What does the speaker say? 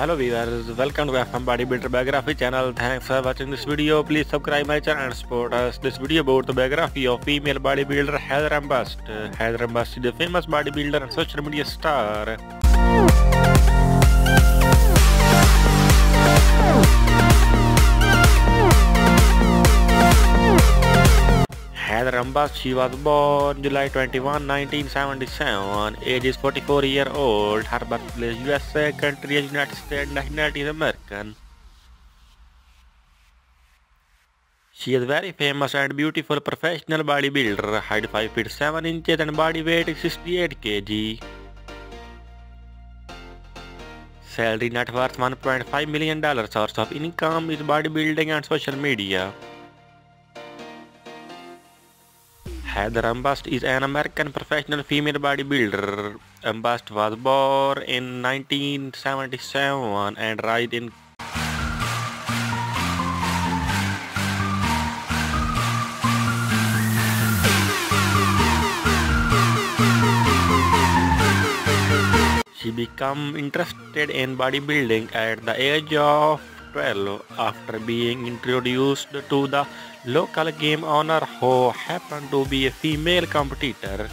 Hello viewers, welcome to FM Body Builder Biography channel. Thanks for watching this video. Please subscribe my channel and support us. This video about the biography of female bodybuilder Heather Armbrust. Heather Armbrust is a famous bodybuilder and social media star. Heather Armbrust, she was born July 21, 1977, age is 44 year old, her birthplace USA, country is United States, nationality is American. She is very famous and beautiful professional bodybuilder, height 5 feet 7 inches and body weight is 68 kg. Salary net worth $1.5 million, source of income is bodybuilding and social media. Heather Armbrust is an American professional female bodybuilder. Armbrust was born in 1977 and raised in She became interested in bodybuilding at the age of 12 after being introduced to the local game owner who happened to be a female competitor.